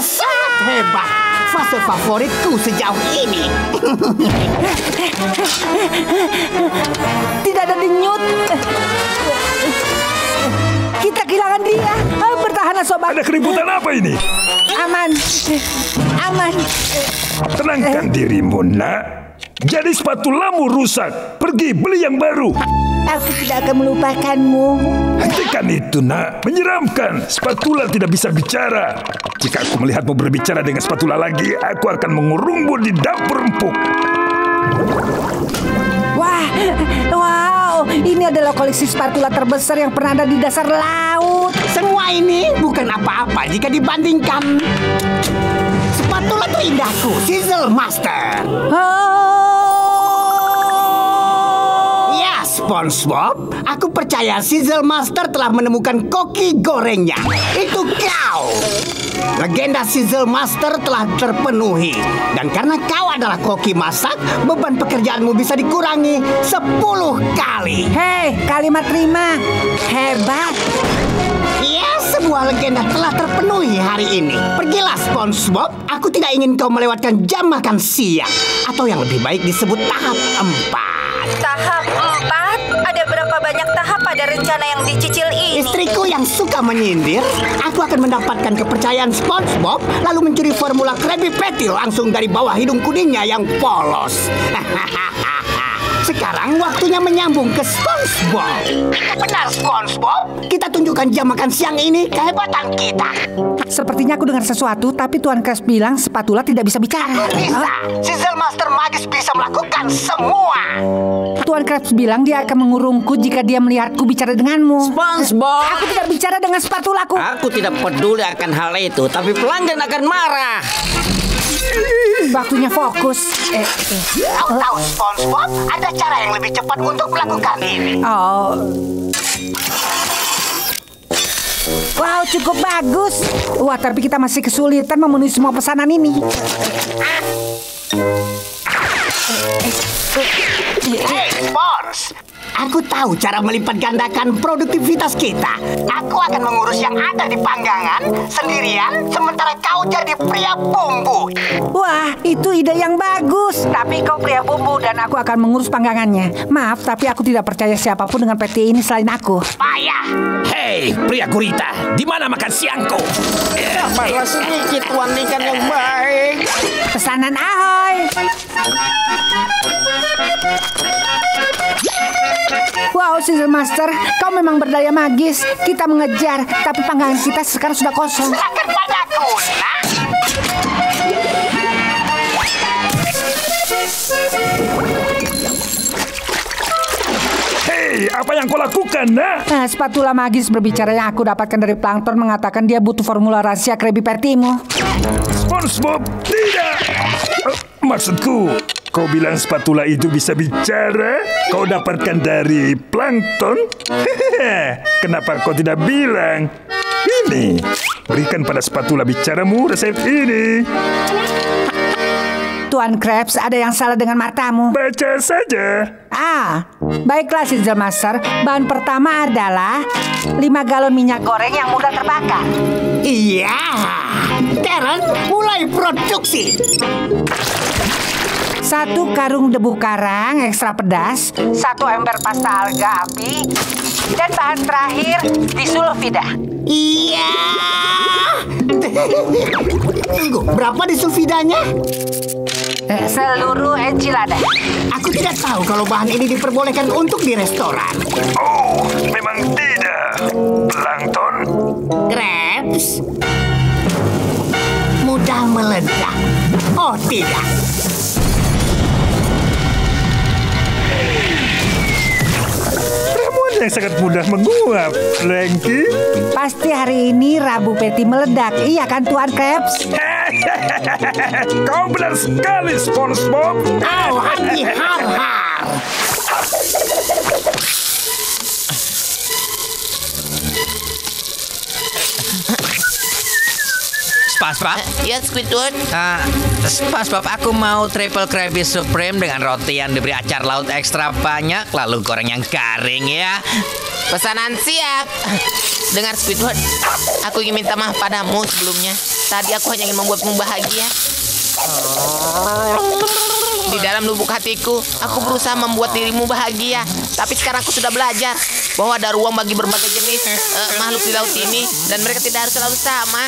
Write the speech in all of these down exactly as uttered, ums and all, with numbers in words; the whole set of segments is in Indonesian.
Sangat hebat. Fase favoritku sejauh ini. Tidak ada denyut. Kita kehilangan dia. Bertahanlah sobat. Ada keributan apa ini? Aman. Aman. Tenangkan dirimu nak. Jadi spatulamu rusak. Pergi beli yang baru. Aku tidak akan melupakanmu. Hentikan itu nak. Menyeramkan. Spatula tidak bisa bicara. Jika aku melihatmu berbicara dengan spatula lagi, aku akan mengurungmu di dapur empuk. Wah, wow. Ini adalah koleksi spatula terbesar yang pernah ada di dasar laut. Semua ini bukan apa-apa jika dibandingkan spatula terindahku, Sizzle Master. Oh. SpongeBob, aku percaya Sizzle Master telah menemukan koki gorengnya. Itu kau. Legenda Sizzle Master telah terpenuhi. Dan karena kau adalah koki masak, beban pekerjaanmu bisa dikurangi sepuluh kali. Hei, kalimat terima. Hebat. Ya, sebuah legenda telah terpenuhi hari ini. Pergilah SpongeBob, aku tidak ingin kau melewatkan jam makan siang. Atau yang lebih baik disebut tahap empat. Tahap empat, ada berapa banyak tahap pada rencana yang dicicil ini? Istriku yang suka menyindir, aku akan mendapatkan kepercayaan SpongeBob, lalu mencuri formula Krabby Patty langsung dari bawah hidung kuningnya yang polos. Sekarang waktunya menyambung ke SpongeBob. Benar SpongeBob, kita tunjukkan jam makan siang ini kehebatan kita. Sepertinya aku dengar sesuatu, tapi Tuan Krabs bilang spatula tidak bisa bicara. Bisa, huh? Sizzle Master magis bisa melakukan semua. Tuan Krabs bilang dia akan mengurungku jika dia melihatku bicara denganmu. SpongeBob, aku tidak bicara dengan spatulaku. Aku tidak peduli akan hal itu, tapi pelanggan akan marah. Waktunya fokus. Eh, eh. Kau tahu SpongeBob, ada cara yang lebih cepat untuk melakukan ini. Oh. Wow, cukup bagus. Wah, tapi kita masih kesulitan memenuhi semua pesanan ini. Ah. Hey, Spons, aku tahu cara melipat gandakan produktivitas kita. Aku akan mengurus yang ada di panggangan sendirian, sementara kau jadi pria bumbu. Wah, itu ide yang bagus. Tapi kau pria bumbu dan aku akan mengurus panggangannya. Maaf, tapi aku tidak percaya siapapun dengan P T ini selain aku. Payah. Hei, pria gurita, di mana makan siangku? Malah sedikit wandikan yang baik. Pesanan ahoy. Wow, Sizzle Master, kau memang berdaya magis. Kita mengejar, tapi panggangan kita sekarang sudah kosong. Serahkan padaku, nak. Hei, apa yang kau lakukan, nak? Nah, spatula magis berbicara yang aku dapatkan dari Plankton mengatakan dia butuh formula rahasia Krabby Patty-mu. SpongeBob, tidak. Uh, maksudku, kau bilang spatula itu bisa bicara? Kau dapatkan dari Plankton? Hehehe. Kenapa kau tidak bilang? Ini, berikan pada spatula bicaramu resep ini. Tuan Krabs, ada yang salah dengan matamu. Baca saja. Ah, baiklah Sizzle Master. Bahan pertama adalah lima galon minyak goreng yang mudah terbakar. Iya, Terence, mulai produksi. Satu karung debu karang ekstra pedas, satu ember pasta alga api, dan bahan terakhir disulfida. Iya. Tunggu, berapa disulfidanya? Seluruh enchilada. Aku tidak tahu kalau bahan ini diperbolehkan untuk di restoran. Oh, memang tidak. Plankton. Krabs. Mudah meledak. Oh, tidak. Yang sangat mudah menguap, Franky. Pasti hari ini Rabu Patty meledak, iya kan Tuan Krabs? Kau benar sekali, SpongeBob. Kau hati har-har. SpongeBob? Ya, Squidward. Uh, SpongeBob, aku mau triple Krabby Supreme dengan roti yang diberi acar laut ekstra banyak, lalu goreng yang garing ya. Pesanan siap. Dengar Squidward, aku ingin minta maaf padamu sebelumnya. Tadi aku hanya ingin membuatmu bahagia. Di dalam lubuk hatiku, aku berusaha membuat dirimu bahagia. Tapi sekarang aku sudah belajar bahwa ada ruang bagi berbagai jenis uh, makhluk di laut ini. Dan mereka tidak harus selalu sama.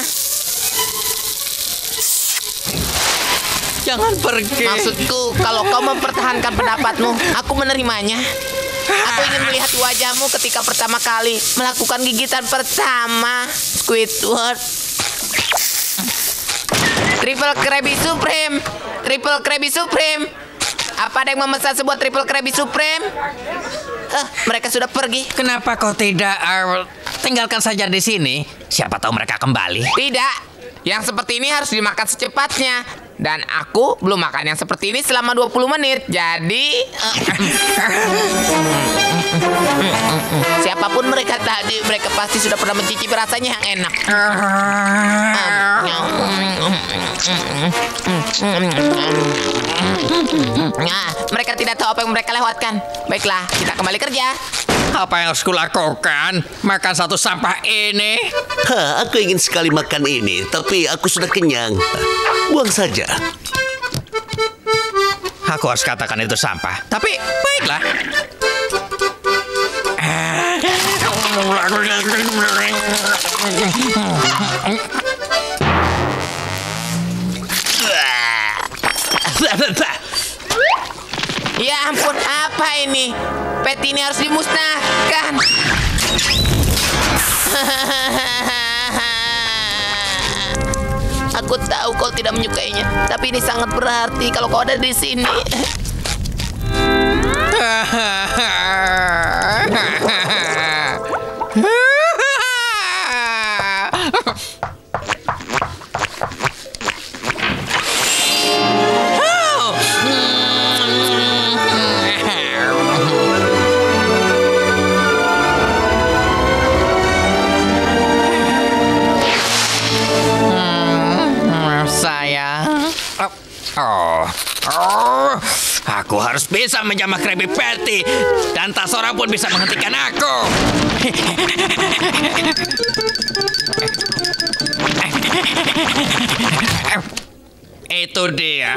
Jangan pergi. Maksudku, kalau kau mempertahankan pendapatmu, aku menerimanya. Aku ingin melihat wajahmu ketika pertama kali melakukan gigitan pertama, Squidward. Triple Krabby Supreme, Triple Krabby Supreme. Apa ada yang memesan sebuah Triple Krabby Supreme? Eh, mereka sudah pergi. Kenapa kau tidak uh, tinggalkan saja di sini? Siapa tahu mereka kembali. Tidak. Yang seperti ini harus dimakan secepatnya. Dan aku belum makan yang seperti ini selama dua puluh menit. Jadi siapapun mereka tadi, mereka pasti sudah pernah mencicipi rasanya yang enak. Nah, mereka tidak tahu apa yang mereka lewatkan. Baiklah, kita kembali kerja. Apa yang harus kulakukan? Makan satu sampah ini. Hah, aku ingin sekali makan ini, tapi aku sudah kenyang. Buang saja. Aku harus katakan itu sampah. Tapi baiklah. Ya ampun, apa ini? Patty ini harus dimusnahkan. Aku tahu kau tidak menyukainya, tapi ini sangat berarti kalau kau ada di sini. Oh, oh, aku harus bisa menjamah Krabby Patty dan tak seorang pun bisa menghentikan aku. Itu dia.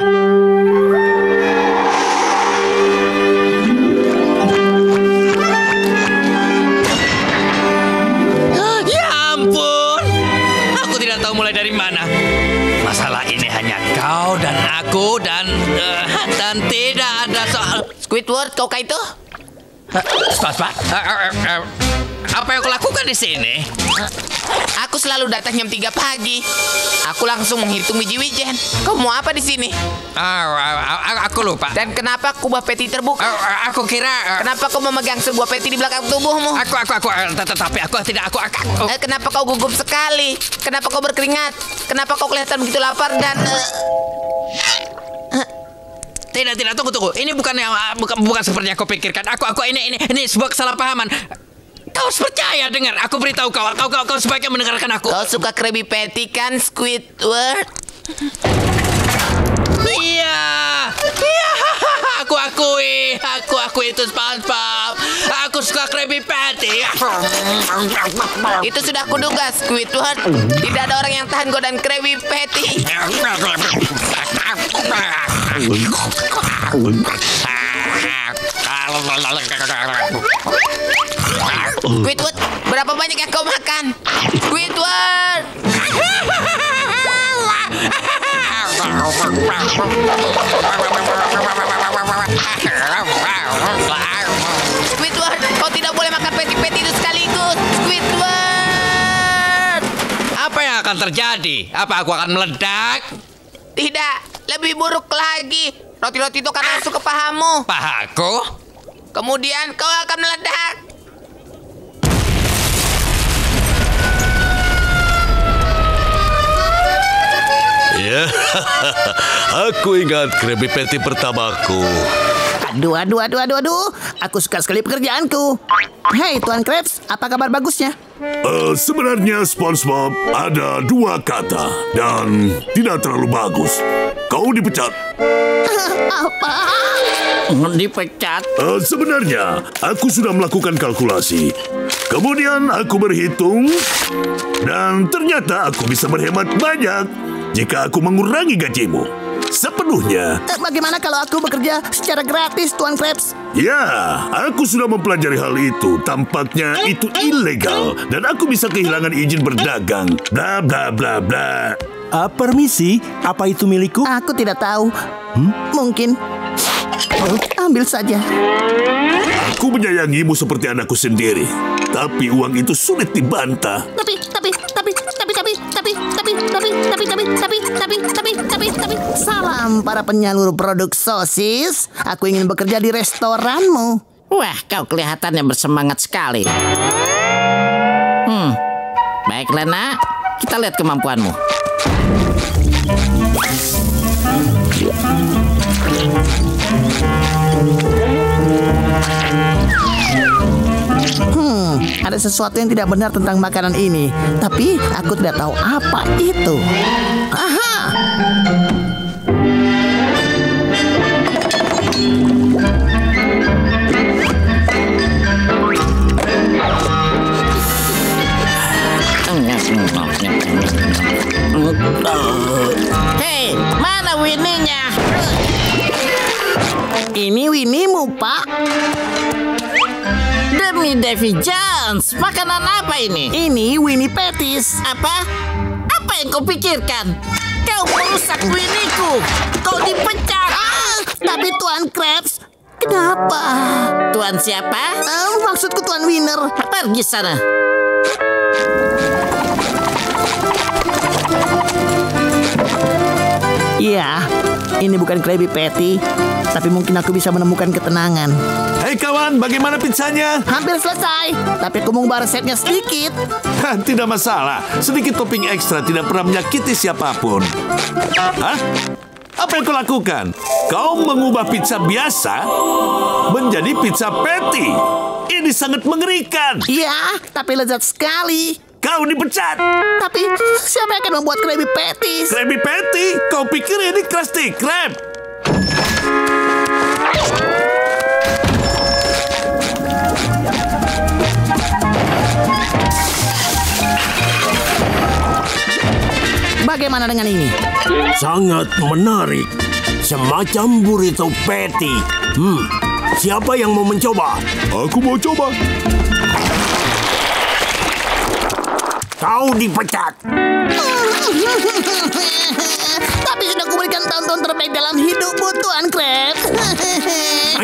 Ya ampun, aku tidak tahu mulai dari mana. Masalah ini hanya kau dan aku dan uh, dan tidak ada soal. Squidward, kau kah itu? Spaspa. Apa yang kau lakukan di sini? Aku selalu datang jam tiga pagi. Aku langsung menghitung biji-wijen. Kau mau apa di sini? Uh, aku lupa. Dan kenapa kubah peti terbuka? Uh, aku kira. Uh, kenapa kau memegang sebuah peti di belakang tubuhmu? Aku, aku, aku. Tetapi aku tidak aku. aku. Uh, kenapa kau gugup sekali? Kenapa kau berkeringat? Kenapa kau kelihatan begitu lapar dan? Uh... Tidak, tidak, tunggu, tunggu. Ini bukan yang bukan bukan seperti yang kau pikirkan. Aku, aku ini ini ini sebuah kesalahpahaman. Kau harus percaya, dengar. Aku beritahu kau, kau, kau, kau sebaiknya mendengarkan aku. Kau suka Krabby Patty kan, Squidward? Iya, iya. Aku akui, aku akui itu SpongeBob. Aku suka Krabby Patty. Itu sudah aku duga, Squidward. Tidak ada orang yang tahan godaan Krabby Patty. Squidward, berapa banyak yang kau makan? Squidward! Squidward, kau tidak boleh makan peti-peti itu sekaligus. Squidward! Apa yang akan terjadi? Apa aku akan meledak? Tidak. Lebih buruk lagi, roti-roti itu akan masuk ke pahamu. Pahaku? Kemudian kau akan meledak. Ya, aku ingat Krabby Patty pertamaku. Aduh, aduh, aduh, aduh, aduh. Aku suka sekali pekerjaanku. Hei, Tuan Krabs, apa kabar bagusnya? Uh, sebenarnya SpongeBob ada dua kata dan tidak terlalu bagus. Kau dipecat. Apa? Dipecat? Uh, sebenarnya, aku sudah melakukan kalkulasi. Kemudian aku berhitung dan ternyata aku bisa berhemat banyak jika aku mengurangi gajimu. Sepenuhnya. Bagaimana kalau aku bekerja secara gratis, Tuan Krabs? Ya, aku sudah mempelajari hal itu. Tampaknya itu ilegal. Dan aku bisa kehilangan izin berdagang. Bla bla bla bla. Uh, permisi, apa itu milikku? Aku tidak tahu. Hmm? Mungkin. Oh, ambil saja. Aku menyayangimu seperti anakku sendiri. Tapi uang itu sulit dibantah. Tapi, tapi, tapi, tapi, tapi, tapi, tapi, tapi, tapi, tapi, tapi, tapi, tapi, tapi, tapi. Salam para penyalur produk sosis. Aku ingin bekerja di restoranmu. Wah, kau kelihatannya bersemangat sekali. Hmm, baiklah nak, kita lihat kemampuanmu. Hmm, ada sesuatu yang tidak benar tentang makanan ini. Tapi aku tidak tahu apa itu. Aha! Hei, mana Winnie-nya? Ini Winnie-mu, Pak. Demi Davy Jones, makanan apa ini? Ini Winnie Patties. Apa? Apa yang kau pikirkan? Kau merusak Winnie-ku. Kau dipecat. Ah, tapi Tuan Krabs, kenapa? Tuan siapa? Uh, maksudku Tuan Winner. Pergi sana. Iya, ini bukan Krabby Patty, tapi mungkin aku bisa menemukan ketenangan. Hei kawan, bagaimana pizzanya? Hampir selesai, tapi aku mengubah resepnya sedikit. Hah, tidak masalah, sedikit topping ekstra tidak pernah menyakiti siapapun. Hah? Apa yang kau lakukan? Kau mengubah pizza biasa menjadi pizza patty. Ini sangat mengerikan. Iya, tapi lezat sekali. Kau dipecat. Tapi siapa yang akan membuat Krabby Patty? Krabby Patty? Kau pikir ini Krusty Krab? Bagaimana dengan ini? Sangat menarik. Semacam burrito patty. Hmm, siapa yang mau mencoba? Aku mau coba. Kau dipecat. Tapi sudah kuberikan tonton terbaik dalam hidupmu, Tuan Krabs.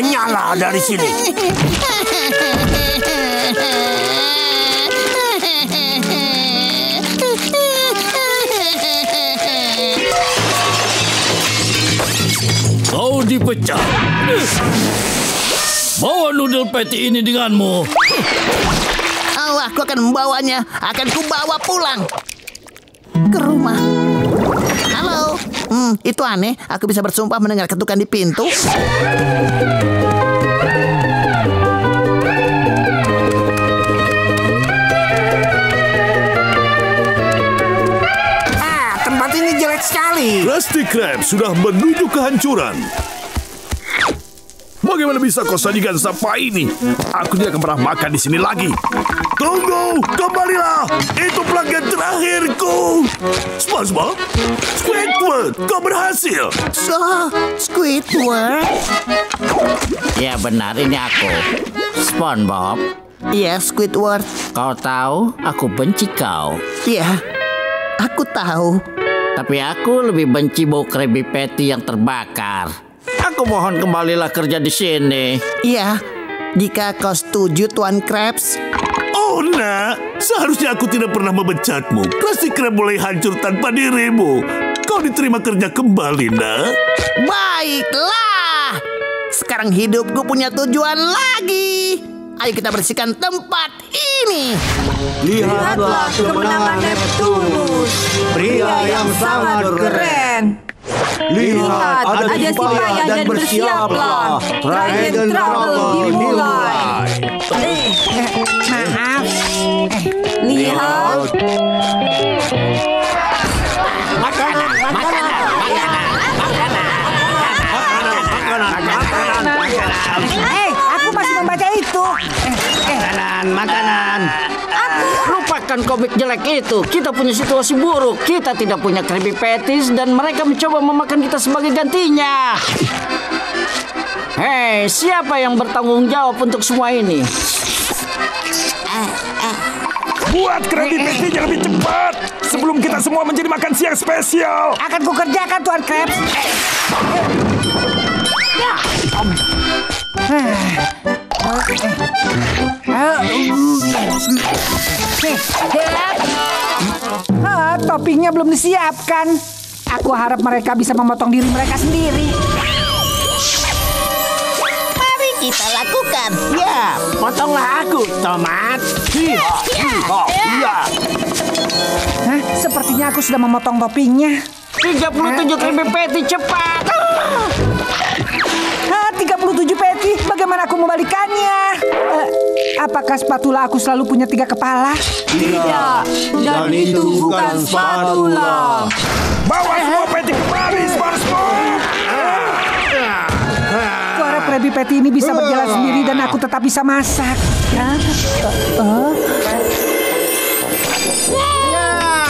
Nyala dari sini. Kau dipecat. Bawa noodle patty ini denganmu. Aku akan membawanya. Akan kubawa pulang ke rumah. Halo. Hmm, itu aneh. Aku bisa bersumpah mendengar ketukan di pintu. Ah, tempat ini jelek sekali. Krusty Krab sudah menuju kehancuran. Bagaimana bisa kau sajikan sampah ini? Aku tidak akan pernah makan di sini lagi. Tunggu, kembalilah. Itu pelanggan terakhirku. SpongeBob, Squidward, kau berhasil. So, Squidward. Ya benar, ini aku. SpongeBob. Iya, Squidward. Kau tahu, aku benci kau. Iya, aku tahu. Tapi aku lebih benci bau Krabby Patty yang terbakar. Aku mohon kembalilah kerja di sini. Iya, jika kau setuju, Tuan Krabs. Oh, nak. Seharusnya aku tidak pernah memecatmu. Krusty Krab mulai hancur tanpa dirimu. Kau diterima kerja kembali, nak. Baiklah. Sekarang hidupku punya tujuan lagi. Ayo kita bersihkan tempat ini. Lihatlah kemenangan Neptunus. Pria yang sangat keren. Lihat, ada timpayan dan bersiaplah. Ride and Travel dimulai. Eh, maaf. Lihat. Makanan, makanan, makanan, makanan, makanan, makanan, makanan. Eh, aku masih membaca itu. Makanan, makanan. Lupakan komik jelek itu. Kita punya situasi buruk. Kita tidak punya Krabby Patties dan mereka mencoba memakan kita sebagai gantinya. Hei, siapa yang bertanggung jawab untuk semua ini? Buat Krabby Patty yang lebih cepat sebelum kita semua menjadi makan siang spesial. Akan kukerjakan, Tuan Krabs. Ah, toppingnya belum disiapkan. Aku harap mereka bisa memotong diri mereka sendiri. Mari kita lakukan. Ya, potonglah aku, tomat. Iya, iya. Hah, sepertinya aku sudah memotong toppingnya. tiga puluh tujuh Krabby Patty, cepat. tiga puluh tujuh peti, bagaimana aku membalikannya? Uh, apakah spatula aku selalu punya tiga kepala? Tidak, dan, dan itu bukan spatula. Bawa semua peti kembali, SpongeBob! Suara Krabby Patty ini bisa berjalan sendiri dan aku tetap bisa masak. Huh? Uh? Spatula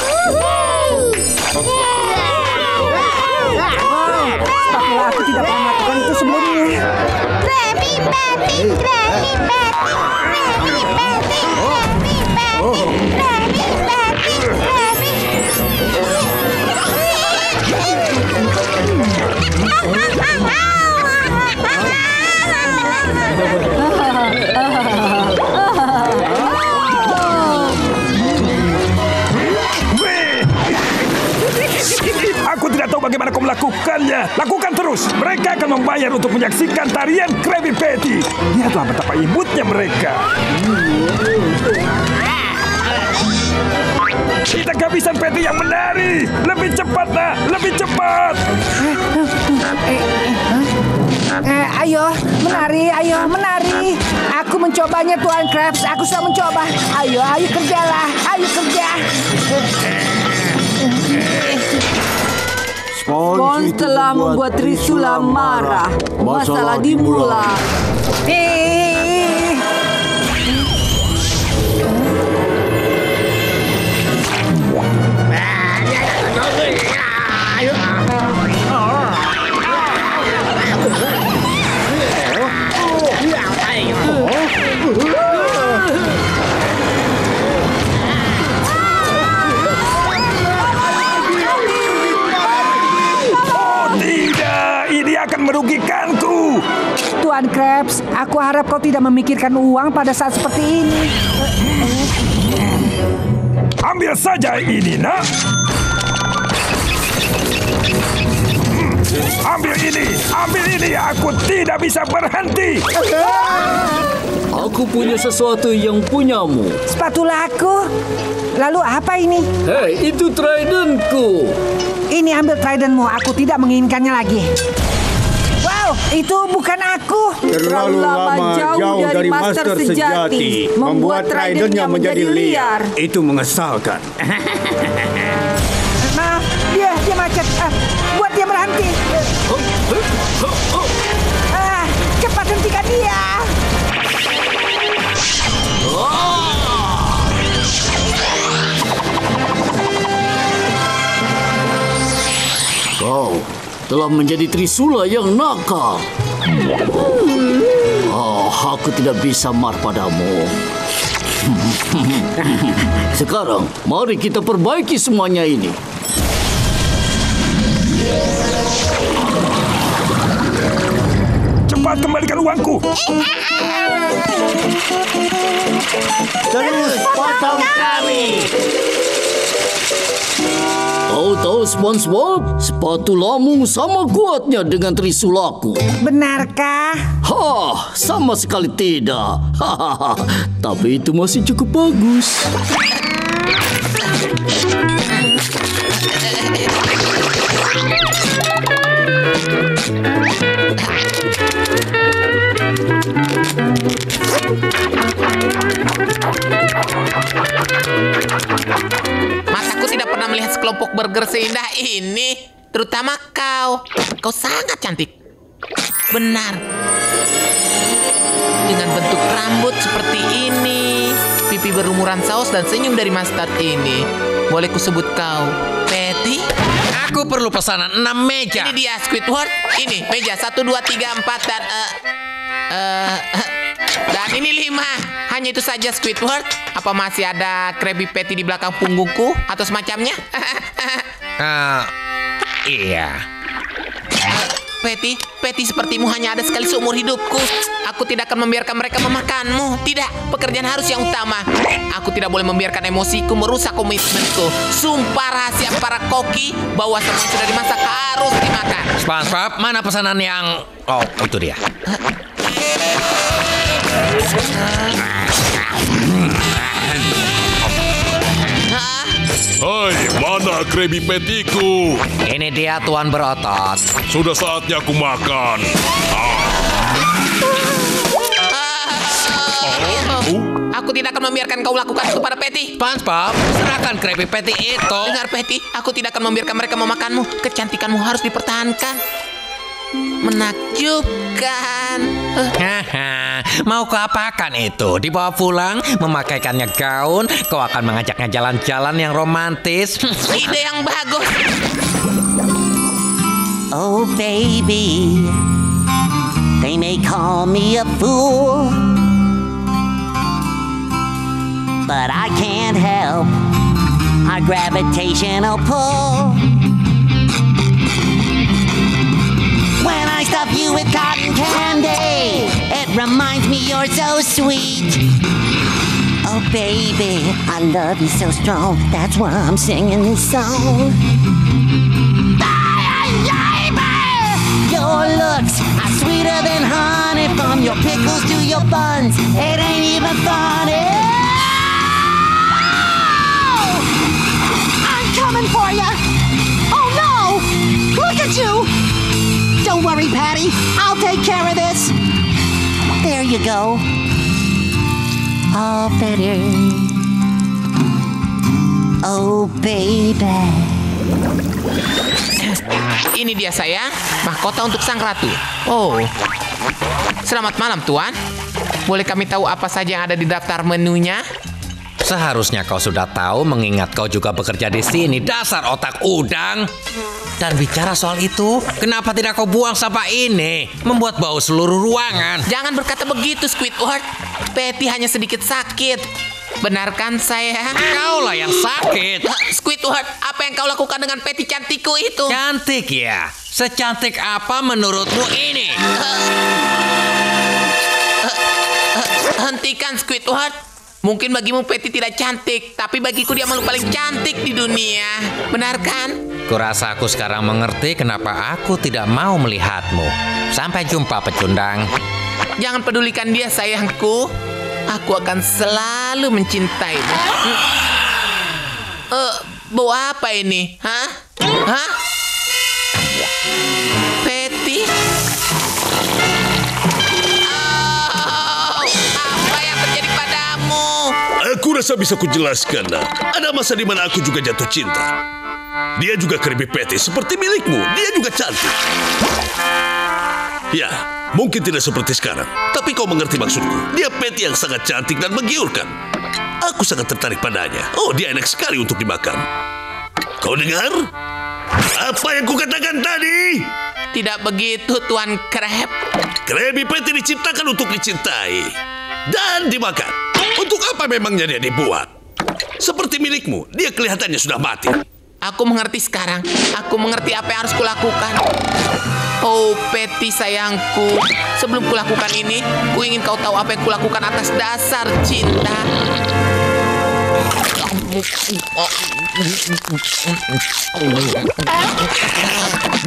aku tidak pernah melakukan itu sebelumnya. Krabby Patty, Krabby Patty, Krabby Patty, Krabby Patty, Krabby Patty, Krabby Aku tidak tahu bagaimana kau melakukannya. Lakukan terus. Mereka akan membayar untuk menyaksikan tarian Krabby Patty. Lihatlah betapa imutnya mereka. Kita kehabisan patty yang menari. Lebih cepat, nak. Lebih cepat. Eh, ayo, menari, ayo, menari. Aku mencobanya, Tuan Krabs. Aku sudah mencoba. Ayo, ayo kerjalah. Ayo kerja. Sponge telah membuat Trisula marah. Masalah dimulai. Merugikanku. Tuan Krabs, aku harap kau tidak memikirkan uang pada saat seperti ini. Ambil saja ini, nak. Ambil ini, ambil ini. Aku tidak bisa berhenti. Aku punya sesuatu yang punyamu. Spatula aku. Lalu apa ini? Hei, itu tridentku. Ini ambil tridentmu. Aku tidak menginginkannya lagi. Itu bukan aku. Terlalu lama jauh, jauh dari master, master sejati, sejati membuat tridentnya menjadi liar. Itu mengesalkan. Maaf, dia dia macet. Uh, buat dia berhenti. Uh, cepat hentikan dia. Go. Oh. Telah menjadi Trisula yang nakal. Oh, aku tidak bisa marah padamu. Sekarang, mari kita perbaiki semuanya ini. Cepat kembalikan uangku. Terus potong kami. Tahu-tahu SpongeBob, spatulamu sama kuatnya dengan trisulaku. Benarkah? Hah, sama sekali tidak. Hahaha, tapi itu masih cukup bagus. Mataku tidak pernah melihat sekelompok burger seindah ini. Terutama kau. Kau sangat cantik. Benar. Dengan bentuk rambut seperti ini, pipi berlumuran saus dan senyum dari mustard ini. Boleh kusebut kau Patty? Aku perlu pesanan enam meja. Ini dia Squidward. Ini meja satu, dua, tiga, empat dan... Uh, uh, uh, dan ini lima. Hanya itu saja Squidward. Apa masih ada Krabby Patty di belakang punggungku? Atau semacamnya? uh, iya. Uh, Patty, Patty sepertimu hanya ada sekali seumur hidupku. Aku tidak akan membiarkan mereka memakanmu. Tidak, pekerjaan harus yang utama. Aku tidak boleh membiarkan emosiku merusak komitmenku. Sumpah rahasia para koki bahwa semua sudah dimasak harus dimakan. SpongeBob, mana pesanan yang... Oh, itu dia. Hai, mana Krabby Patty-ku? Ini dia, Tuan Berotot. Sudah saatnya aku makan. Ah. Oh, oh. Aku tidak akan membiarkan kau lakukan itu pada Patty. SpongeBob, serahkan Krabby Patty itu. Dengar, Patty, aku tidak akan membiarkan mereka memakanmu. Kecantikanmu harus dipertahankan. Menakjubkan. Haha, mau kuapakan itu? Dibawa pulang, memakaikannya gaun. Kau akan mengajaknya jalan-jalan yang romantis. Ide yang bagus. Oh baby, they may call me a fool, but I can't help our gravitational pull. Stuff you with cotton candy, it reminds me you're so sweet. Oh baby, I love you so strong, that's why I'm singing this song. Your looks are sweeter than honey, from your pickles to your buns, it ain't even funny. I'm coming for ya. Oh no, look at you. Don't worry, Patty. I'll take care of this. There you go. All better. Oh, baby. Ini dia sayang, mahkota untuk sang ratu. Oh. Selamat malam, Tuan. Boleh kami tahu apa saja yang ada di daftar menunya? Seharusnya kau sudah tahu, mengingat kau juga bekerja di sini, dasar otak udang. Dan bicara soal itu, kenapa tidak kau buang sampah ini? Membuat bau seluruh ruangan. Jangan berkata begitu, Squidward. Patty hanya sedikit sakit. Benarkan, sayang? Kaulah yang sakit. Squidward, apa yang kau lakukan dengan Patty cantikku itu? Cantik ya? Secantik apa menurutmu ini? Hentikan, Squidward. Mungkin bagimu Patty tidak cantik, tapi bagiku dia malu paling cantik di dunia. Benar kan? Kurasa aku sekarang mengerti kenapa aku tidak mau melihatmu. Sampai jumpa, pecundang. Jangan pedulikan dia, sayangku. Aku akan selalu mencintaimu. Eh, uh, bau apa ini? Hah? Hah? Patty? Aku rasa bisa kujelaskan, nak. Ada masa di mana aku juga jatuh cinta. Dia juga Krabby Patty seperti milikmu. Dia juga cantik. Ya, mungkin tidak seperti sekarang. Tapi kau mengerti maksudku. Dia Patty yang sangat cantik dan menggiurkan. Aku sangat tertarik padanya. Oh, dia enak sekali untuk dimakan. Kau dengar? Apa yang kukatakan tadi? Tidak begitu, Tuan Krab. Krabby Patty diciptakan untuk dicintai dan dimakan. Untuk apa memangnya dia dibuat? Seperti milikmu, dia kelihatannya sudah mati. Aku mengerti sekarang. Aku mengerti apa yang harus kulakukan. Oh, Patty sayangku. Sebelum kulakukan ini, ku ingin kau tahu apa yang kulakukan atas dasar cinta.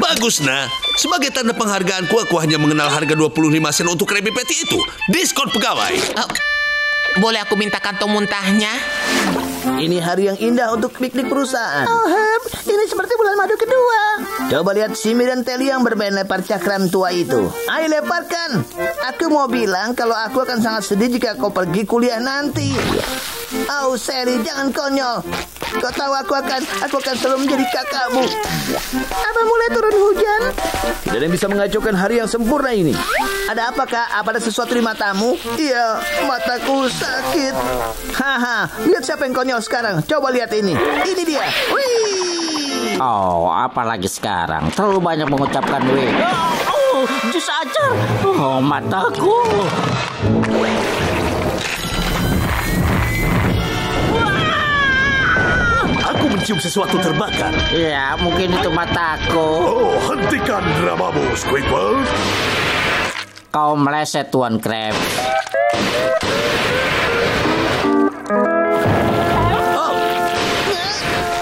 Bagus, nah. Sebagai tanda penghargaanku, aku hanya mengenal harga dua puluh lima sen untuk Krabby Patty itu. Diskon pegawai. Oh. Boleh aku minta kantong muntahnya? Ini hari yang indah untuk piknik perusahaan. Oh, Ham, ini seperti bulan madu kedua. Coba lihat Simmy dan Telly yang bermain lepar cakram tua itu. Ayo leparkan. Aku mau bilang kalau aku akan sangat sedih jika kau pergi kuliah nanti. Oh, Sally, jangan konyol. Kau tahu aku akan, aku akan selalu menjadi kakakmu. Apa mulai turun hujan? Tidak ada yang bisa mengacaukan hari yang sempurna ini. Ada apa, Kak? Apa ada sesuatu di matamu? Iya, mataku sakit. Haha, lihat siapa yang konyol sekarang. Coba lihat ini. Ini dia. Wih. Oh, apalagi sekarang? Terlalu banyak mengucapkan wih. Oh, oh, jus acar. Oh, mataku. Cium sesuatu terbakar. Ya, mungkin itu mataku. Oh, hentikan dramamu, Squidward. Kau meleset, Tuan Krab. Oh.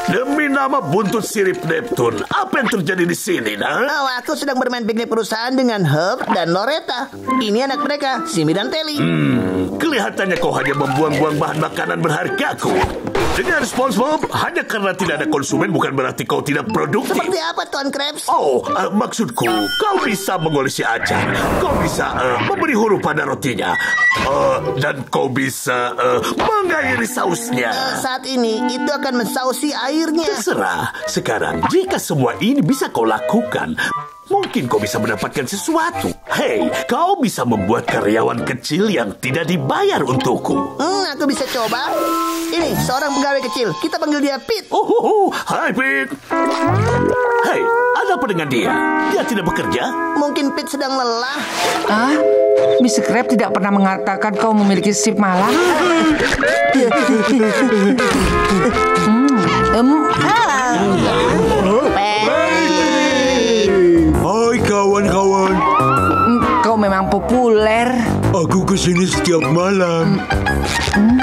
Demi nama buntut sirip Neptune, apa yang terjadi di sini, nah? Oh, aku sedang bermain piknik perusahaan dengan Herb dan Loretta. Ini anak mereka, Simmy dan Telly. Hmm, kelihatannya kau hanya membuang-buang bahan makanan berhargaku. Dengan SpongeBob, hanya karena tidak ada konsumen bukan berarti kau tidak produktif. Seperti apa, Tuan Krabs? Oh, uh, maksudku, kau bisa mengolesi acar. Kau bisa uh, memberi huruf pada rotinya. Uh, dan kau bisa uh, mengairi sausnya. Uh, saat ini, itu akan mensausi airnya. Terserah. Sekarang, jika semua ini bisa kau lakukan, mungkin kau bisa mendapatkan sesuatu. Hei, kau bisa membuat karyawan kecil yang tidak dibayar untukku. Hmm, aku bisa coba. Ini, seorang pegawai kecil. Kita panggil dia Pete. Uhuhu, hai Pete. Hei, ada apa dengan dia? Dia tidak bekerja? Mungkin Pete sedang lelah. Hah? mister Krab tidak pernah mengatakan kau memiliki sip malam? hmm. Um. Kawan-kawan, kau memang populer. Aku kesini setiap malam. Hmm?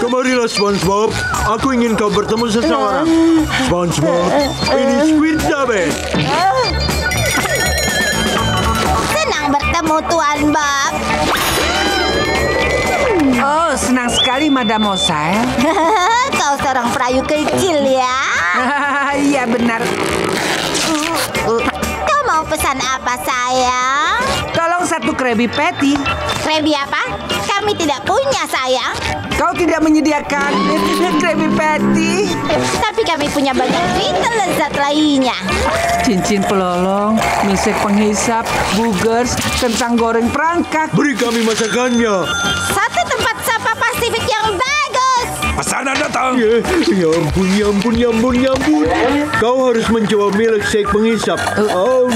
Kemarilah SpongeBob, aku ingin kau bertemu seseorang. SpongeBob, ini Squidward. Senang bertemu Tuan Bob. Oh, senang sekali Madam Mosa. Kau seorang perayu kecil ya. Iya benar. Kau mau pesan apa sayang? Tolong satu Krabby Patty. Krabby apa? Kami tidak punya sayang. Kau tidak menyediakan Krabby Patty. Tapi kami punya banyak little lezat lainnya. Cincin pelolong, misek penghisap, boogers, kentang goreng perangkak. Beri kami masakannya. Satu tempat sampah Pasifik yang baik. Pesanan datang. Ya, ya ampun, ya ampun, ya ampun, ya ampun. Kau harus mencoba milkshake menghisap. Oh.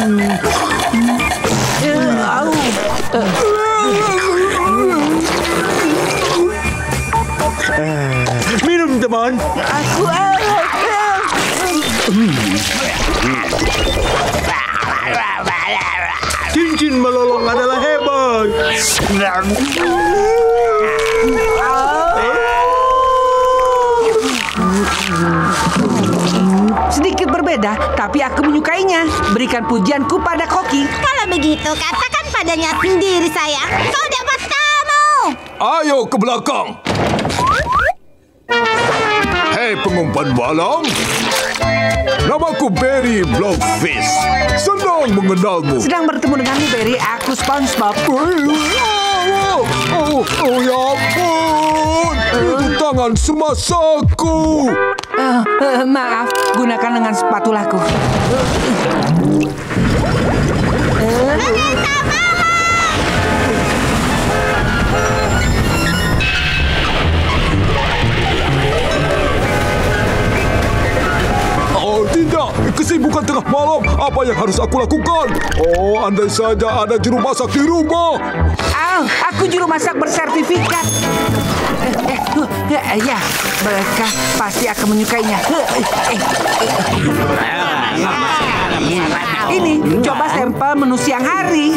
Minum teman. Aku. Cincin melolong adalah hebat. Sedikit berbeda, tapi aku menyukainya. Berikan pujianku pada koki. Kalau begitu, katakan padanya sendiri sayang. Kau dapat tamu. Ayo ke belakang. Hei pengumpan walang. Namaku Barry Blockfish. Senang mengenalmu. Sedang bertemu denganmu Barry, aku SpongeBob. Oh, oh, oh ya ampun. Tangan semasaku. Uh, uh, maaf, gunakan dengan spatulaku. Oh tidak, kesibukan tengah malam. Apa yang harus aku lakukan? Oh, andai saja ada juru masak di rumah. Oh, aku juru masak bersertifikat. Ya, mereka pasti akan menyukainya. Ini, coba sampel menu siang hari.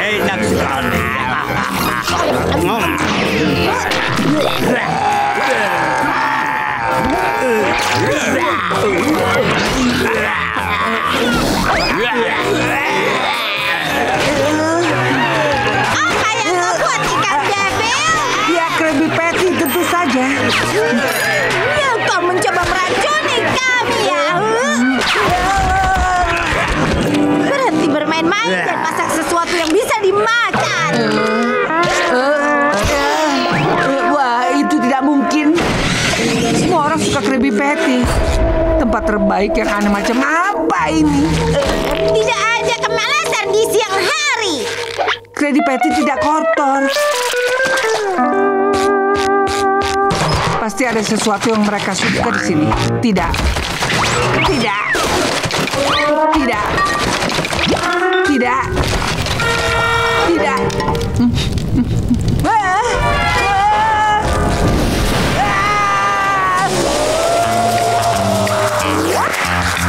Enak sekali. pantai dan masak sesuatu yang bisa dimakan. Wah, itu tidak mungkin. Semua orang suka Krabby Patty. Tempat terbaik yang aneh macam apa ini? Tidak ada kemalasan di siang hari. Krabby Patty tidak kotor. Pasti ada sesuatu yang mereka suka di sini. Tidak. Tidak. Tidak. Tidak. Tidak. Ah. Ah. Ah.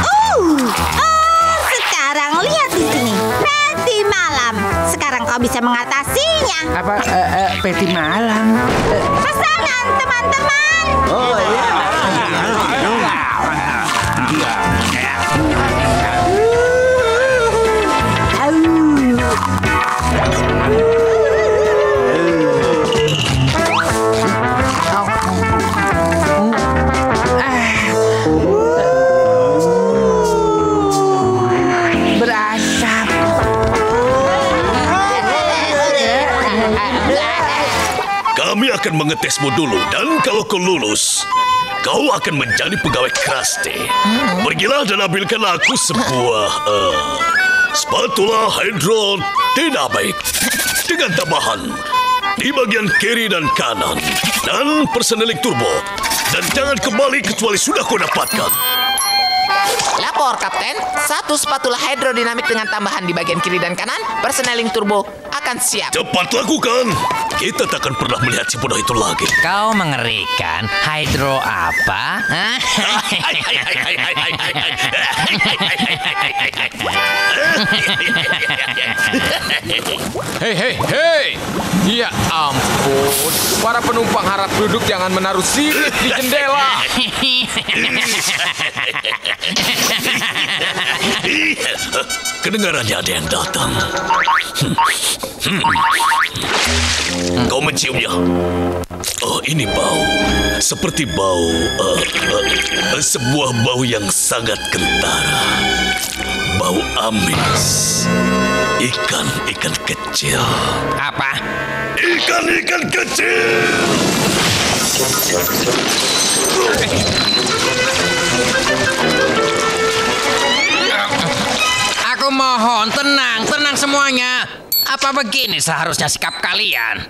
Uh. Oh, sekarang lihat di sini. Patty malam. Sekarang kau bisa mengatasinya. Apa? Uh, uh, Patty malam. Uh. Pasangan, teman-teman. Oh, iya. Akan mengetesmu dulu, dan kalau kau lulus, kau akan menjadi pegawai Krusty. Hmm. Pergilah dan ambilkanlah aku sebuah uh, spatula hidrodinamik dengan tambahan di bagian kiri dan kanan, dan persenelik turbo. Dan jangan kembali kecuali sudah kau dapatkan. Lapor, Kapten. Satu spatula hidrodinamik dengan tambahan di bagian kiri dan kanan, perseneling turbo akan siap. Cepat lakukan. Kita takkan pernah melihat si bodoh itu lagi. Kau mengerikan. Hydro apa? Hei, hei, hei. Ya ampun. Para penumpang harap duduk jangan menaruh sirip di jendela. Kedengarannya ada yang datang. Hmm. Hmm. Kau menciumnya. Oh, ini bau. Seperti bau uh, uh, uh, sebuah bau yang sangat kentara. Bau amis. Ikan-ikan kecil. Apa? Ikan-ikan kecil. Aku mohon tenang, tenang semuanya. Apa begini seharusnya sikap kalian?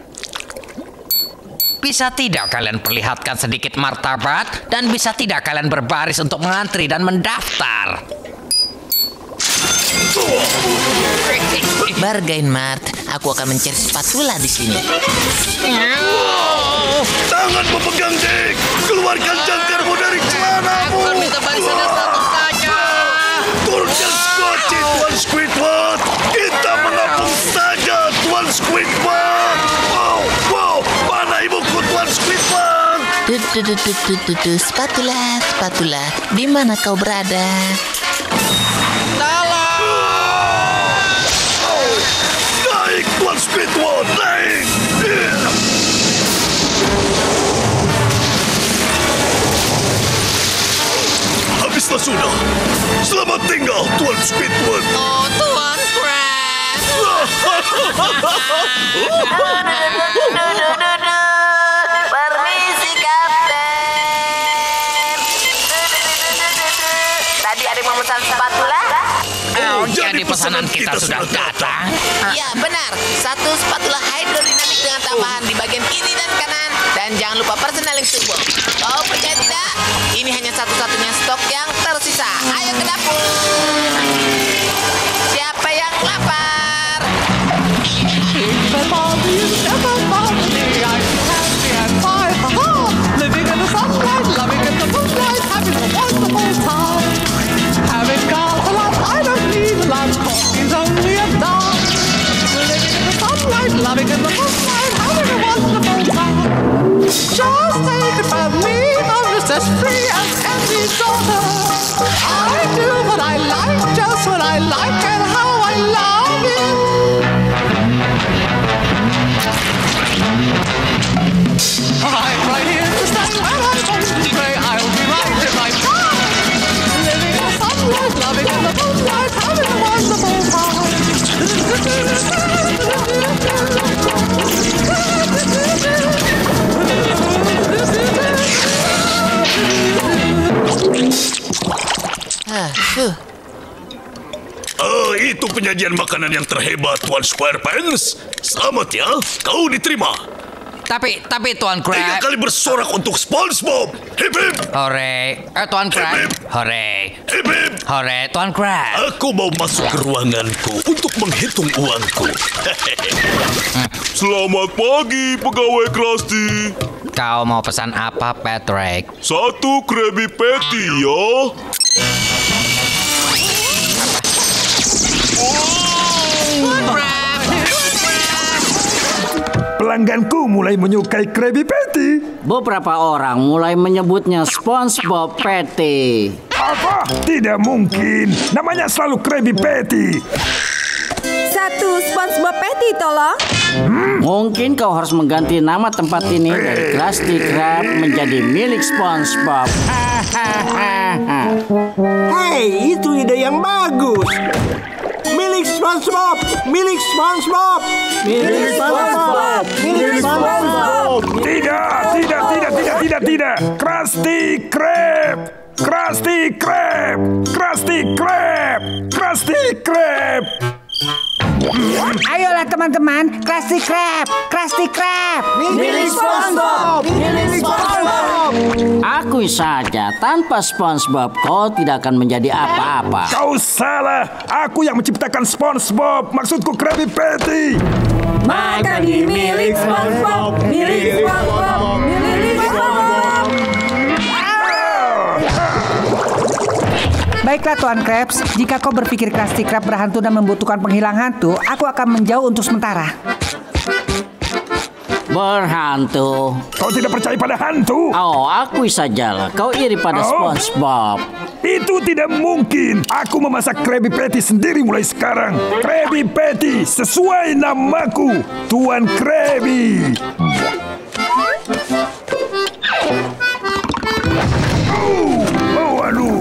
Bisa tidak kalian perlihatkan sedikit martabat, dan bisa tidak kalian berbaris untuk mengantri dan mendaftar? Bargain Mart, aku akan mencari spatula di sini. Oh, tangan memegang dek, keluarkan jangkarmu dari celanamu. Aku minta barisannya satu saja. Turunkan skoci, Tuan Squidward. Kita menabung saja, Tuan Squidward. Wow, wow, mana ibuku, Tuan Squidward? Tututututututu, spatula, spatula, di mana kau berada? Tuan Squidward, naik! Habislah sudah. Selamat tinggal, Tuan Squidward. Oh, Tuan Krabs. Permisi, Kapten. Tadi ada yang mau pesan spatula? Oh, jadi pesanan kita, kita sudah datang. Ya, benar. Satu spatula hidrodinamik dengan tambahan di bagian kiri dan kanan. Dan jangan lupa perseneling turbo. Oh, percaya tidak? Ini hanya satu-satunya stok yang tersisa. Ayo ke dapur. Siapa yang lapar? Loving in the sunlight, having a wonderful time. Just take it from me, no Huh. Uh, itu penyajian makanan yang terhebat, Tuan SquarePants. Selamat ya, kau diterima. Tapi, tapi Tuan Krab... Tiga kali bersorak untuk SpongeBob. Hip hip. Hore. Eh, Tuan Krab. Hip, hip. Hore. Hip hip. Hore, Tuan Krab. Aku mau masuk ke ruanganku untuk menghitung uangku. Selamat pagi, pegawai Krusty. Kau mau pesan apa, Patrick? Satu Krabby Patty, ya. Pelangganku mulai menyukai Krabby Patty. Beberapa orang mulai menyebutnya SpongeBob Patty. Apa? Tidak mungkin. Namanya selalu Krabby Patty. Satu SpongeBob Patty, tolong. Hmm? Mungkin kau harus mengganti nama tempat ini dari Krusty Krab menjadi milik SpongeBob. Hei, itu ide yang bagus. Milik SpongeBob, milik SpongeBob, milik SpongeBob, milik SpongeBob. Tidak, tidak, tidak, tidak, tidak, tidak. Krusty Krab, Krusty Krab, Krusty Krab, Krusty Krab. Ayolah teman-teman, Krusty Krab, Krusty Krab, milik SpongeBob, milik SpongeBob. Akui saja, tanpa SpongeBob kau tidak akan menjadi apa-apa. Kau salah, aku yang menciptakan SpongeBob, maksudku Krabby Patty. Maka di milik SpongeBob, milik SpongeBob, milik SpongeBob. Baiklah Tuan Krabs, jika kau berpikir Krusty Krab berhantu dan membutuhkan penghilang hantu, aku akan menjauh untuk sementara. Berhantu. Kau tidak percaya pada hantu? Oh, akui sajalah. Kau iri pada oh. SpongeBob. Itu tidak mungkin. Aku memasak Krabby Patty sendiri mulai sekarang. Krabby Patty sesuai namaku, Tuan Krabby. Oh, oh aduh.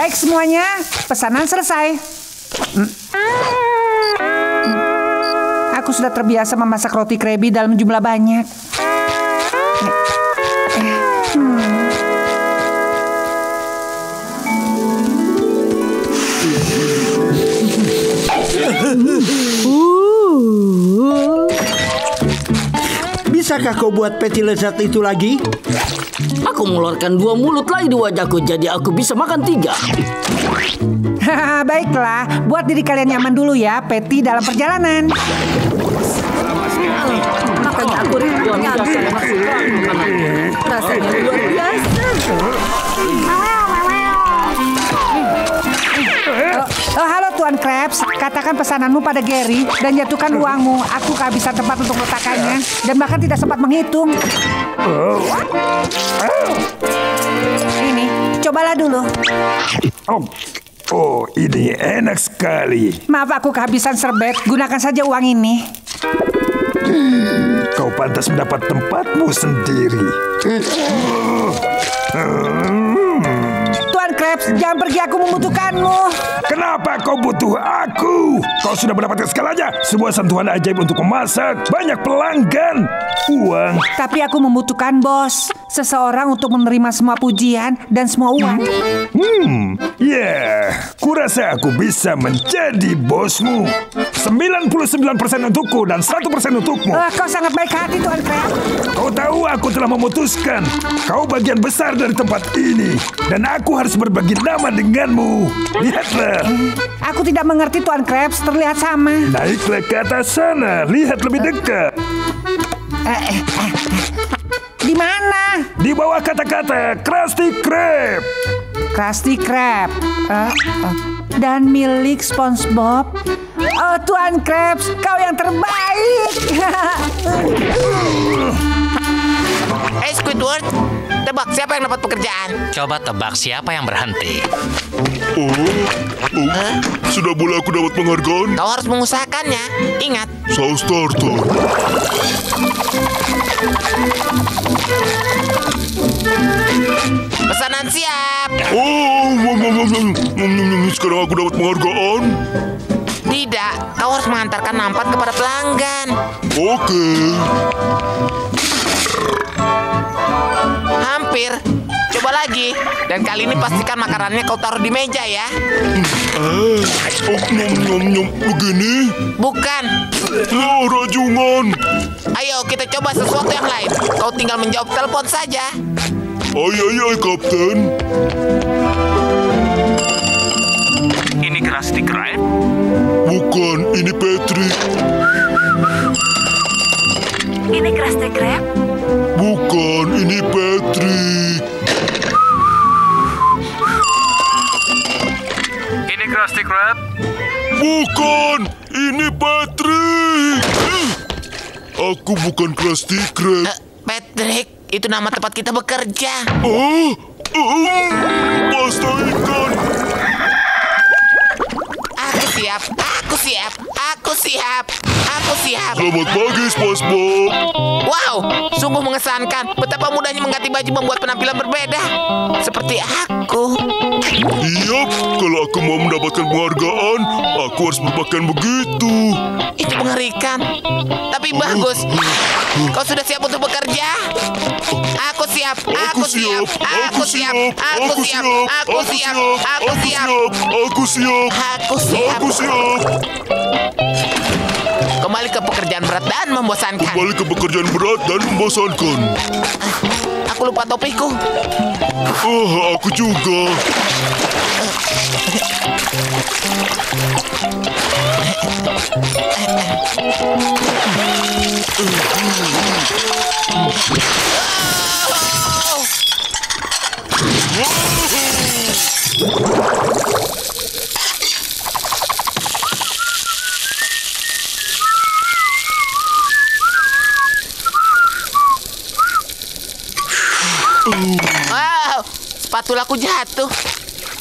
Baik semuanya, pesanan selesai. Aku sudah terbiasa memasak roti Krabby dalam jumlah banyak. Bisakah kau buat patty lezat itu lagi? Aku mengeluarkan dua mulut lagi di wajahku, jadi aku bisa makan tiga. Baiklah, buat diri kalian nyaman dulu ya, patty dalam perjalanan. Makanya aku rindu merasakan makanan. Rasanya luar biasa. Oh, halo Tuan Krabs, katakan pesananmu pada Gary dan jatuhkan uangmu. Aku kehabisan tempat untuk meletakkannya dan bahkan tidak sempat menghitung. Oh. Oh. Ini, cobalah dulu. Oh. Oh, ini enak sekali. Maaf, aku kehabisan serbet. Gunakan saja uang ini. Hmm, kau pantas mendapat tempatmu sendiri. Oh. Hmm. Krabs, jangan pergi, aku membutuhkanmu. Kenapa kau butuh aku? Kau sudah mendapatkan segalanya. Sebuah sentuhan ajaib untuk memasak, banyak pelanggan, uang. Tapi aku membutuhkan bos, seseorang untuk menerima semua pujian dan semua uang. Hmm, ya, yeah. Kurasa aku bisa menjadi bosmu. sembilan puluh sembilan persen untukku dan satu persen untukmu. Oh, kau sangat baik hati, Tuan Krabs. Kau tahu aku telah memutuskan. Kau bagian besar dari tempat ini dan aku harus ber bagi nama denganmu. Lihatlah. Aku tidak mengerti Tuan Krabs, terlihat sama. Naiklah ke atas sana, lihat lebih dekat. Eh, eh, eh. Di mana? Di bawah kata-kata Krusty Krab. Krusty Krab. Uh, uh. Dan milik SpongeBob. Oh, Tuan Krabs, kau yang terbaik. Eh, Squidward, tebak siapa yang dapat pekerjaan. Coba tebak siapa yang berhenti. Oh, oh. Huh? Sudah boleh aku dapat penghargaan? Kau harus mengusahakannya. Ingat. Saus tartar. Pesanan siap. Oh, sekarang aku dapat penghargaan. Tidak, kau harus mengantarkan nampan kepada pelanggan. Oke. Hampir. Coba lagi. Dan kali ini pastikan makanannya kau taruh di meja ya. Eh, oh, nyom, nyom, nyom. Begini? Bukan. Oh, rajungan. Ayo, kita coba sesuatu yang lain. Kau tinggal menjawab telepon saja. Ayo, ayo, Kapten. Ini Krusty Krab? Bukan, ini Patrick. Ini Krusty Krab? Bukan, ini Patrick. Ini Krusty Krab? Bukan, ini Patrick. Aku bukan Krusty Krab. Uh, Patrick, itu nama tempat kita bekerja. Oh, um, pastikan. Aku siap, aku siap, aku siap. Aku siap. Selamat pagi, SpongeBob. Wow, sungguh mengesankan. Betapa mudahnya mengganti baju membuat penampilan berbeda. Seperti aku. Iya, kalau aku mau mendapatkan penghargaan, aku harus berpakaian begitu. Itu mengerikan. Tapi bagus. Kau sudah siap untuk bekerja? Aku siap. Aku siap. Aku siap. Aku siap. Aku siap. Aku siap. Aku siap. Aku siap. Aku siap. Kembali ke pekerjaan berat dan membosankan. Kembali ke pekerjaan berat dan membosankan. Aku lupa topiku. Oh, aku juga. Wow, spatulaku jatuh.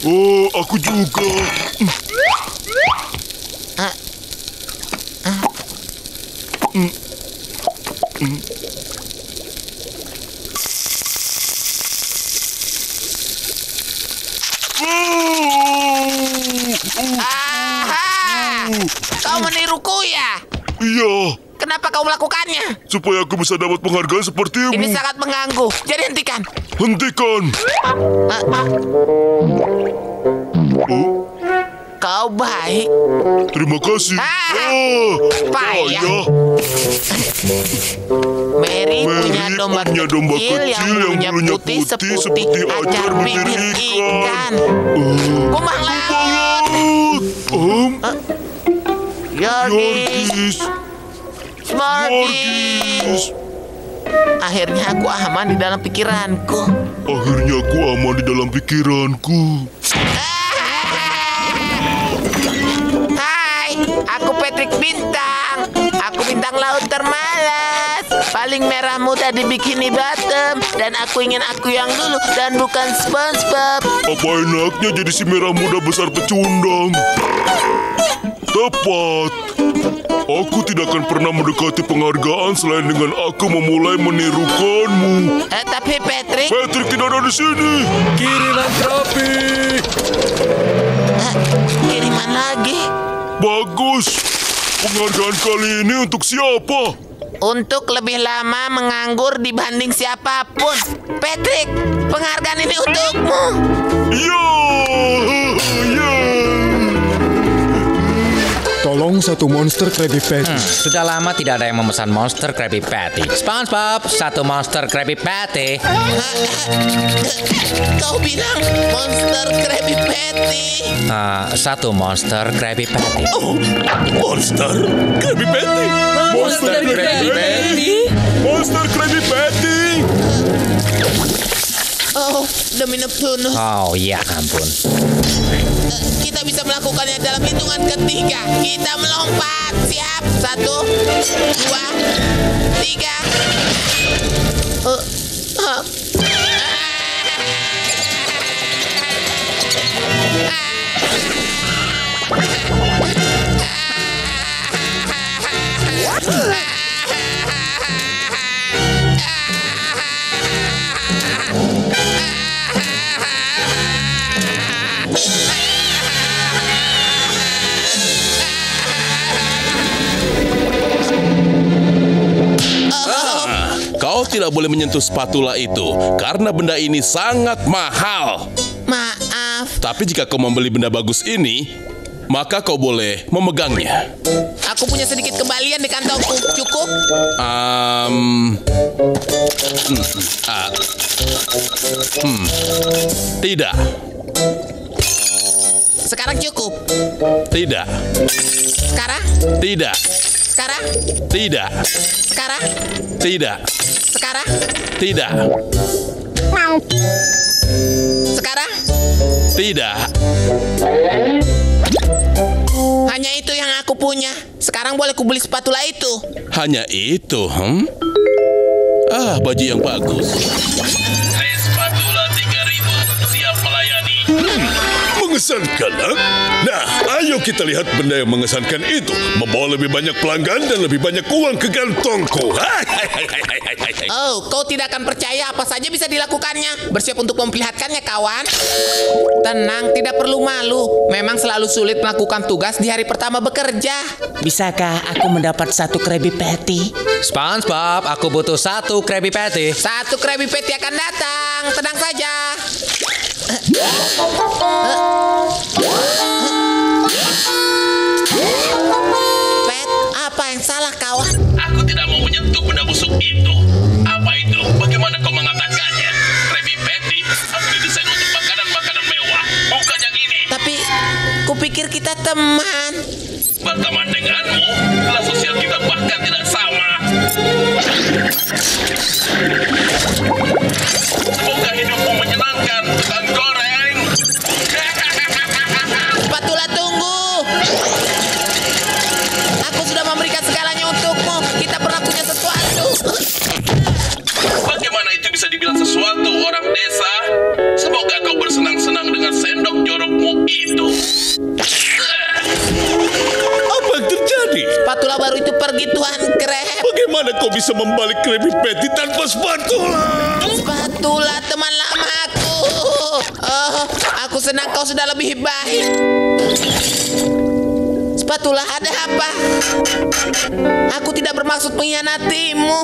Oh, aku juga. Uh. Uh. Mm. Mm. Aha, kau meniruku ya? Iya. Kenapa kau melakukannya? Supaya aku bisa dapat penghargaan sepertimu. Ini sangat mengganggu. Jadi hentikan. Hentikan. Uh, uh. Oh. Kau baik. Terima kasih. Ah, ah, payah. Ah, Mary, Mary punya domba, punya domba kecil, kecil yang bulunya putih, putih seperti acar bibir ikan. Kumang laut. Um. Uh. Yorgis. Morgis. Akhirnya aku aman di dalam pikiranku. Akhirnya aku aman di dalam pikiranku. Hai, aku Patrick Bintang. Aku bintang laut termalas. Paling merah muda di bikini bottom. Dan aku ingin aku yang dulu dan bukan SpongeBob. Apa enaknya jadi si merah muda besar pecundang? Tepat. Aku tidak akan pernah mendekati penghargaan selain dengan aku memulai menirukanmu. Eh, tapi Patrick... Patrick tidak ada di sini. Kiriman Krabby. Eh, kiriman lagi. Bagus. Penghargaan kali ini untuk siapa? Untuk lebih lama menganggur dibanding siapapun. Patrick, penghargaan ini untukmu. Yo, yo. Tolong satu monster Krabby Patty. Hmm, sudah lama tidak ada yang memesan monster Krabby Patty. SpongeBob, satu monster Krabby Patty. Kau bilang monster Krabby Patty. Uh, satu monster Krabby Patty. Oh, monster Krabby Patty. Monster Krabby Patty. Monster Krabby Patty. Oh, demi Neptune. Oh, ya ampun. Kita bisa melakukannya dalam hitungan ketiga. Kita melompat. Siap. Satu, dua, tiga. Uh, uh. Tidak boleh menyentuh spatula itu karena benda ini sangat mahal. Maaf. Tapi jika kau membeli benda bagus ini, maka kau boleh memegangnya. Aku punya sedikit kembalian di kantongku. Cukup? Um, hmm, uh, hmm, tidak. Sekarang cukup. Tidak. Sekarang? Tidak. Sekarang? Tidak. Sekarang? Tidak. Sekarang? Tidak. Mau. Sekarang? Tidak. Hanya itu yang aku punya. Sekarang boleh ku beli spatula itu. Hanya itu, hmm? Ah, baju yang bagus. Saya spatula tiga ribu siap melayani. Hmm, mengesankan, ha? Nah, ayo kita lihat benda yang mengesankan itu. Membawa lebih banyak pelanggan dan lebih banyak uang ke kantongku. Oh, kau tidak akan percaya apa saja bisa dilakukannya. Bersiap untuk memperlihatkannya, kawan. Tenang, tidak perlu malu. Memang selalu sulit melakukan tugas di hari pertama bekerja. Bisakah aku mendapat satu Krabby Patty? SpongeBob, aku butuh satu Krabby Patty. Satu Krabby Patty akan datang. Tenang saja. Pet, apa yang salah, kawan? Aku tidak mau menyentuh benda busuk itu. Apa itu? Bagaimana kau mengatakannya? Krabby Patty harus didesain untuk makanan-makanan mewah, bukan yang ini. Tapi, kupikir kita teman. Berteman denganmu, kelas sosial kita bahkan tidak sama. Semoga hidupmu menyenangkan, tukang goreng. Spatula, tunggu. Aku sudah memberikan segalanya untukmu. Kita pernah punya sesuatu. Bagaimana itu bisa dibilang sesuatu, orang desa? Semoga kau bersenang-senang dengan sendok jorokmu itu. Apa yang terjadi? Spatula baru itu pergi, Tuhan Krab. Bagaimana kau bisa membalik Krabby Patty tanpa spatula? Spatula, teman lama aku. Oh, aku senang kau sudah lebih baik. Spatula, ada apa? Aku tidak bermaksud mengkhianatimu.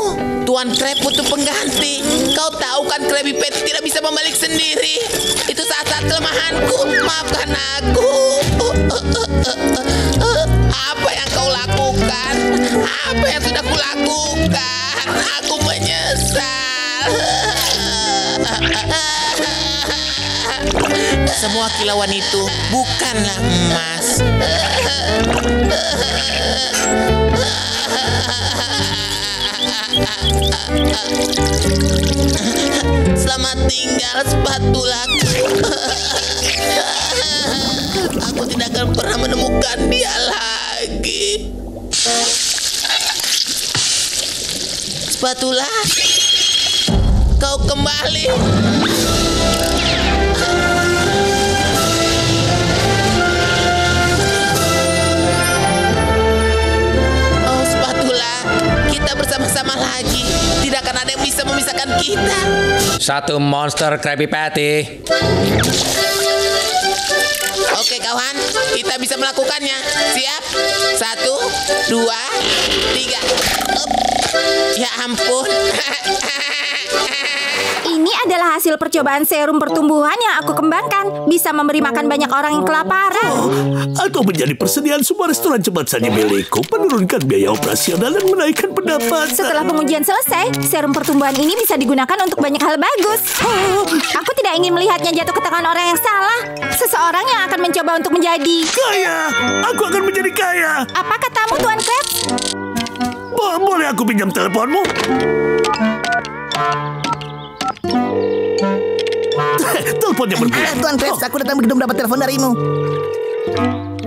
Tuan Krab butuh pengganti. Kau tahu kan Krabby Patty tidak bisa membalik sendiri. Itu saat-saat kelemahanku. Maafkan aku. Apa yang kau lakukan? Apa yang sudah kulakukan? Aku menyesal. Semua kilauan itu bukanlah emas. Selamat tinggal, spatulaku. Aku tidak akan pernah menemukan dia lagi. Spatula, kau kembali. Kita bersama-sama lagi. Tidak akan ada yang bisa memisahkan kita. Satu monster Krabby Patty. Oke kawan, kita bisa melakukannya. Siap? Satu, dua, tiga. Up. Ya ampun. Ini adalah hasil percobaan serum pertumbuhan yang aku kembangkan. Bisa memberi makan banyak orang yang kelaparan. Oh, atau menjadi persediaan sebuah restoran cepat saja milikku. Menurunkan biaya operasional dan menaikkan pendapatan. Setelah pengujian selesai, serum pertumbuhan ini bisa digunakan untuk banyak hal bagus. Oh, aku tidak ingin melihatnya jatuh ke tangan orang yang salah. Seseorang yang akan mencoba untuk menjadi kaya. Aku akan menjadi kaya. Apa katamu, Tuan Krabs? Bo- boleh aku pinjam teleponmu? Teleponnya berbunyi. Tuan Krabs, aku datang ke gedung dapat telepon darimu.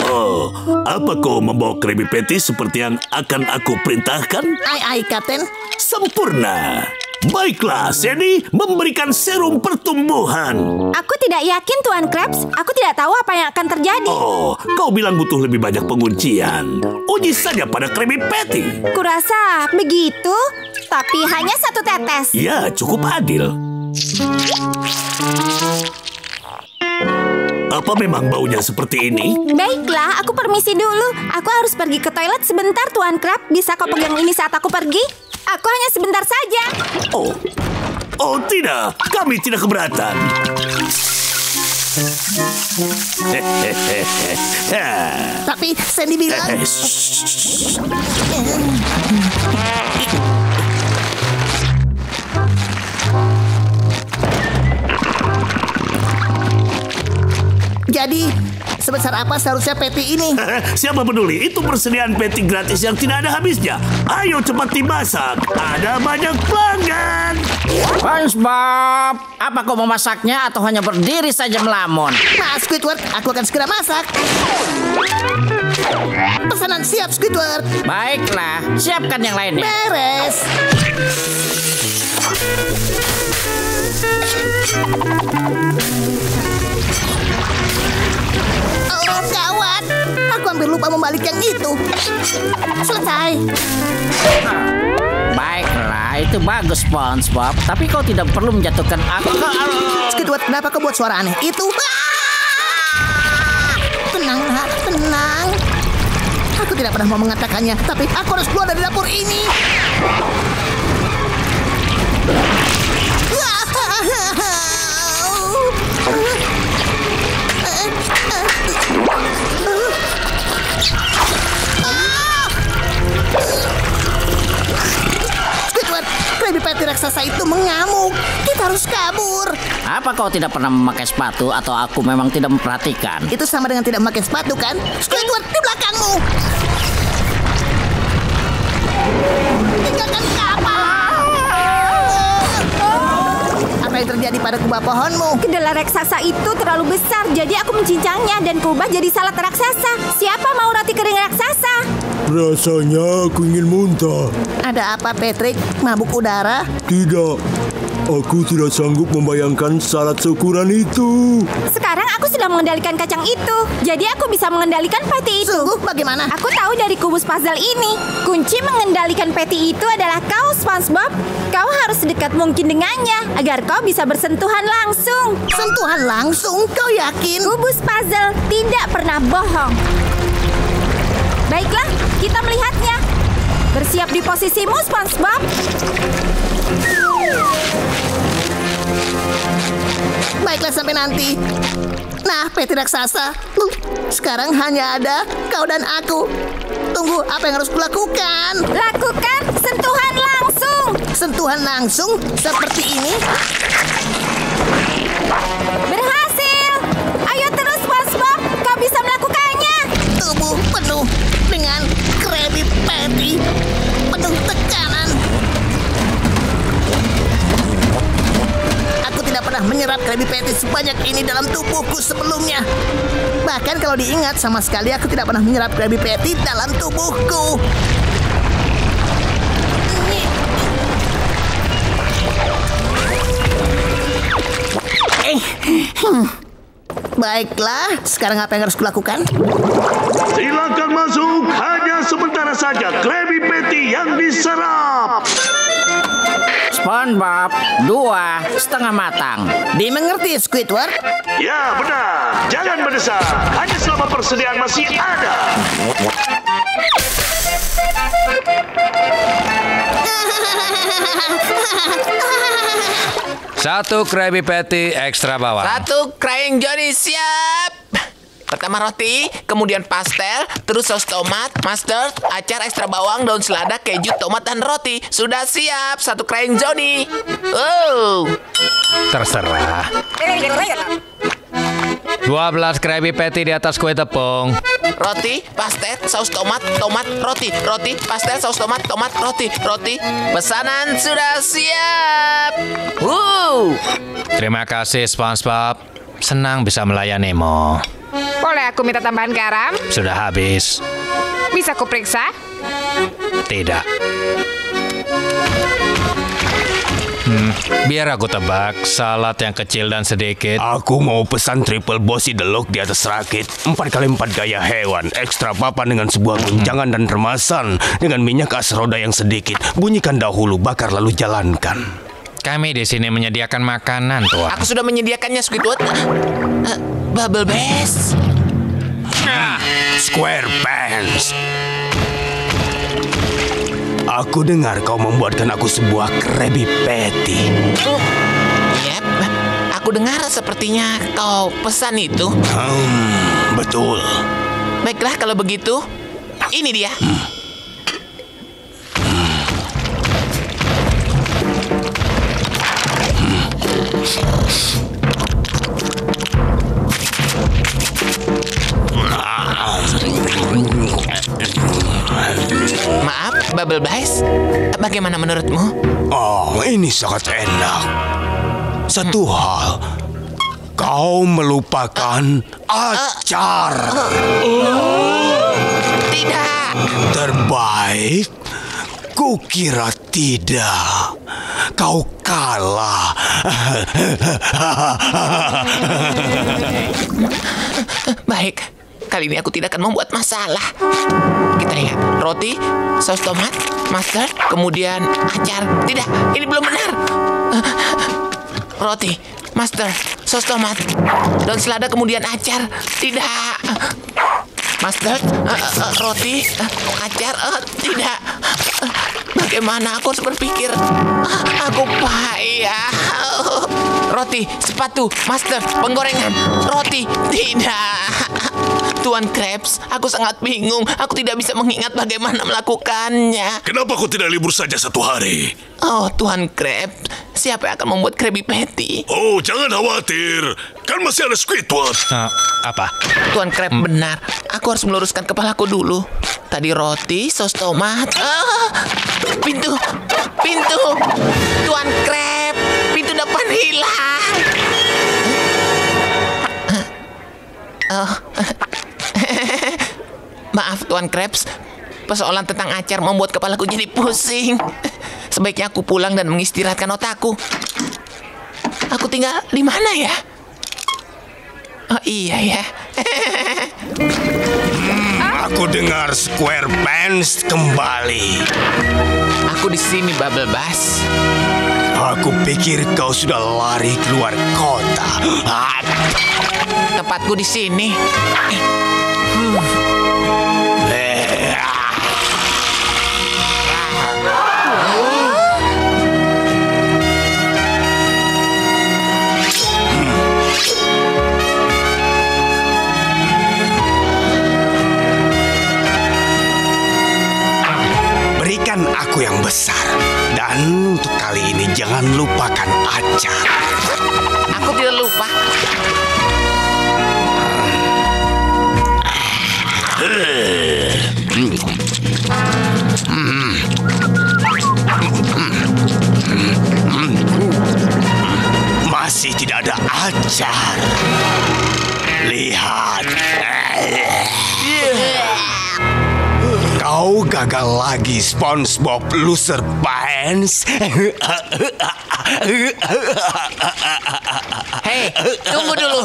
Oh, apa kau membawa Krabby Patty seperti yang akan aku perintahkan? Ai, ai, Kapten. Sempurna. Baiklah, Sandy, memberikan serum pertumbuhan. Aku tidak yakin, Tuan Krabs. Aku tidak tahu apa yang akan terjadi. Oh, kau bilang butuh lebih banyak penguncian. Uji saja pada Krabby Patty. Kurasa begitu, tapi hanya satu tetes. Ya, cukup adil. Apa memang baunya seperti ini? Baiklah, aku permisi dulu. Aku harus pergi ke toilet sebentar, Tuan Krab. Bisa kau pegang ini saat aku pergi? Aku hanya sebentar saja. Oh, oh tidak, kami tidak keberatan. Tapi Sandy bilang. Jadi sebesar apa seharusnya peti ini? Siapa peduli, itu persediaan peti gratis yang tidak ada habisnya. Ayo cepat dimasak, ada banyak pelanggan. SpongeBob, apa kau memasaknya atau hanya berdiri saja melamun? Nah, Squidward, aku akan segera masak. Pesanan siap, Squidward. Baiklah, siapkan yang lainnya. Beres. Oh, gawat. Aku hampir lupa membalik yang itu. Selesai. Baiklah, itu bagus, SpongeBob. Tapi kau tidak perlu menjatuhkan aku. Squidward, kenapa kau buat suara aneh itu? Tenang, tenang. Aku tidak pernah mau mengatakannya, tapi aku harus keluar dari dapur ini. Squidward, Krabby Patty raksasa itu mengamuk. Kita harus kabur. Apa kau tidak pernah memakai sepatu atau aku memang tidak memperhatikan? Itu sama dengan tidak memakai sepatu, kan? Squidward, di belakangmu. Tinggalkan kapal. Apa yang terjadi pada kubah pohonmu? Kedelai raksasa itu terlalu besar, jadi aku mencincangnya dan kubah jadi salad raksasa. Siapa mau roti kering raksasa? Rasanya aku ingin muntah. Ada apa, Patrick? Mabuk udara? Tidak, aku tidak sanggup membayangkan salad seukuran itu. Sekarang aku sudah mengendalikan kacang itu, jadi aku bisa mengendalikan peti itu. Sungguh, bagaimana? Aku tahu dari kubus puzzle ini. Kunci mengendalikan peti itu adalah kau, SpongeBob. Kau harus sedekat mungkin dengannya agar kau bisa bersentuhan langsung. Sentuhan langsung? Kau yakin? Kubus puzzle tidak pernah bohong. Baiklah, kita melihatnya. Bersiap di posisimu, SpongeBob. Baiklah, sampai nanti. Nah, peti raksasa. Sekarang hanya ada kau dan aku. Tunggu, apa yang harus kulakukan? Lakukan sentuhan langsung. Sentuhan langsung seperti ini. Berhasil. Ayo terus, SpongeBob. Kau bisa melakukannya. Tubuh penuh dengan Krabby Patty. Penuh tekanan. Aku tidak pernah menyerap Krabby Patty sebanyak ini dalam tubuhku sebelumnya. Bahkan kalau diingat, sama sekali aku tidak pernah menyerap Krabby Patty dalam tubuhku. Eh, hmm. Baiklah, sekarang apa yang harus kulakukan? Silakan masuk, hanya sementara saja Krabby Patty yang diserap. SpongeBob, dua setengah matang. Dimengerti, Squidward? Ya, benar. Jangan berdesak. Hanya selama persediaan masih ada. Satu Krabby Patty ekstra bawang. Satu Crying Johnny siap. Pertama roti, kemudian pastel, terus saus tomat, mustard, acar ekstra bawang, daun selada, keju, tomat, dan roti. Sudah siap, satu Crying Johnny. Wow. Terserah. dua belas Krabby Patty di atas kue tepung. Roti, pastel, saus tomat, tomat, roti. Roti, pastel, saus tomat, tomat, roti. Roti, pesanan sudah siap. Wow. Terima kasih, SpongeBob. Senang bisa melayanimu. Boleh aku minta tambahan garam? Sudah habis. Bisa aku periksa? Tidak. Hmm, biar aku tebak, salad yang kecil dan sedikit. Aku mau pesan triple bossy delok di atas rakit, empat kali empat gaya hewan, ekstra papan dengan sebuah guncangan hmm. dan remasan, dengan minyak as roda yang sedikit. Bunyikan dahulu, bakar lalu jalankan. Kami di sini menyediakan makanan, Tuan. Aku sudah menyediakannya, Squidward. Uh, Bubble Bass. Nah, SquarePants. Aku dengar kau membuatkan aku sebuah Krabby Patty. Oh, yep. Aku dengar sepertinya kau pesan itu. Hmm, betul. Baiklah kalau begitu, ini dia. Hmm. Maaf, Bubble Bass, bagaimana menurutmu? Oh, ini sangat enak. Satu hmm. hal, kau melupakan uh, acar. Uh, oh. Tidak. Terbaik. Kukira tidak. Kau kalah. Baik, kali ini aku tidak akan membuat masalah. Kita lihat. Roti, saus tomat, mustard, kemudian acar. Tidak, ini belum benar. Roti, mustard, saus tomat, daun selada, kemudian acar. Tidak. Mustard, uh, uh, roti, uh, acar, uh, tidak. Uh, bagaimana aku harus berpikir? Uh, aku payah. Uh, roti, sepatu, mustard, penggorengan, roti, tidak. Tuan Krabs, aku sangat bingung. Aku tidak bisa mengingat bagaimana melakukannya. Kenapa kau tidak libur saja satu hari? Oh, Tuan Krabs, siapa yang akan membuat Krabby Patty? Oh, jangan khawatir. Kan masih ada Squidward. Uh, apa? Tuan Krabs, hmm. benar. Aku harus meluruskan kepalaku dulu. Tadi roti, saus tomat. Ah, pintu, pintu, Tuan Krab, pintu depan hilang. Oh. Maaf Tuan Krabs, persoalan tentang acar membuat kepalaku jadi pusing. Sebaiknya aku pulang dan mengistirahatkan otakku. Aku tinggal di mana ya? Oh iya ya. Hmm, aku dengar SquarePants kembali. Aku di sini Bubble Bass. Aku pikir kau sudah lari keluar kota. Tempatku di sini. Hmm. Aku yang besar. Dan untuk kali ini jangan lupakan acar. Aku tidak lupa. Masih tidak ada acar. Lihat. Kau gagal lagi, SpongeBob Loser Pants. Hei, tunggu dulu.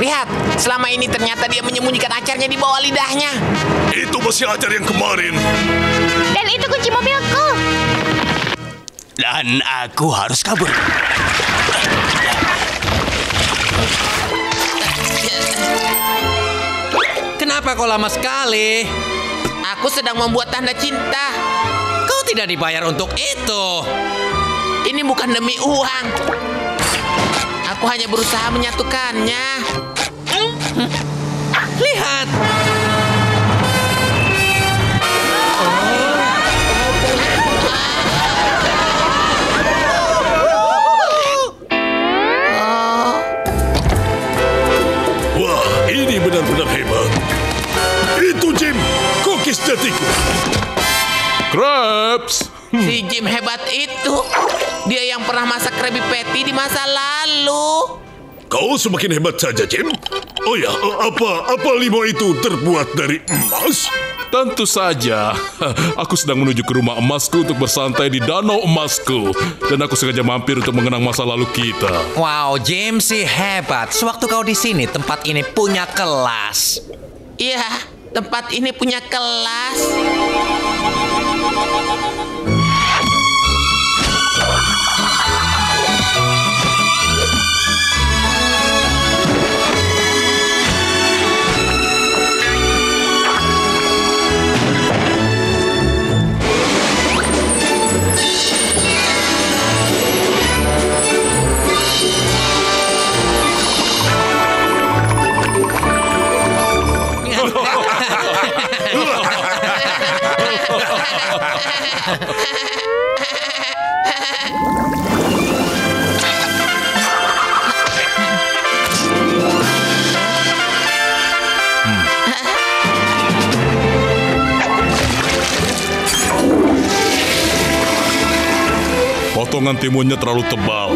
Lihat, selama ini ternyata dia menyembunyikan acarnya di bawah lidahnya. Itu masih acar yang kemarin. Dan itu kunci mobilku. Dan aku harus kabur. Kenapa kau lama sekali? Aku sedang membuat tanda cinta. Kau tidak dibayar untuk itu. Ini bukan demi uang. Aku hanya berusaha menyatukannya. Hmm. Lihat. Ini benar-benar hebat. Itu Jim, kokis jatiku. Krabs. Hmm. Si Jim hebat itu. Dia yang pernah masak Krabby Patty di masa lalu. Kau semakin hebat saja, Jim. Oh ya, apa apa limau itu terbuat dari emas? Tentu saja. Aku sedang menuju ke rumah emasku untuk bersantai di danau emasku. Dan aku sengaja mampir untuk mengenang masa lalu kita. Wow, Jim sih hebat. Sewaktu kau di sini, tempat ini punya kelas. Iya, tempat ini punya kelas. Potongan timunnya terlalu tebal.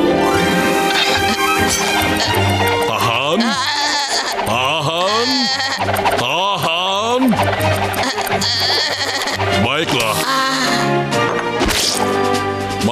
Tahan. Tahan. Tahan. Baiklah.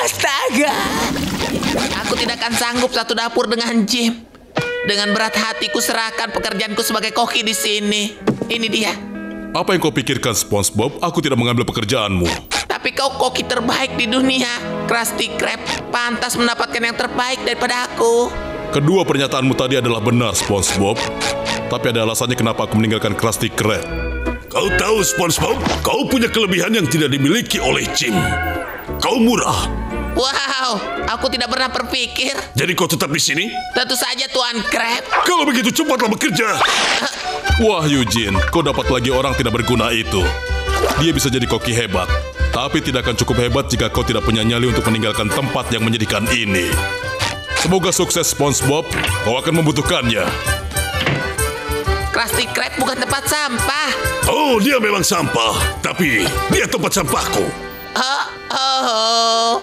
Astaga, aku tidak akan sanggup satu dapur dengan Jim. Dengan berat hatiku serahkan pekerjaanku sebagai koki di sini. Ini dia. Apa yang kau pikirkan, SpongeBob? Aku tidak mengambil pekerjaanmu. Tapi kau koki terbaik di dunia. Krusty Krab pantas mendapatkan yang terbaik daripada aku. Kedua pernyataanmu tadi adalah benar, SpongeBob. Tapi ada alasannya kenapa aku meninggalkan Krusty Krab. Kau tahu, SpongeBob, kau punya kelebihan yang tidak dimiliki oleh Jim. Kau murah. Wow, aku tidak pernah berpikir. Jadi kau tetap di sini? Tentu saja, Tuan Krab. Kalau begitu cepatlah bekerja. Wah, Eugene, kau dapat lagi orang tidak berguna itu. Dia bisa jadi koki hebat, tapi tidak akan cukup hebat jika kau tidak punya nyali untuk meninggalkan tempat yang menyedihkan ini. Semoga sukses, SpongeBob. Kau akan membutuhkannya. Krusty Krab bukan tempat sampah. Oh, dia memang sampah, tapi dia tempat sampahku. Oh, oh, oh.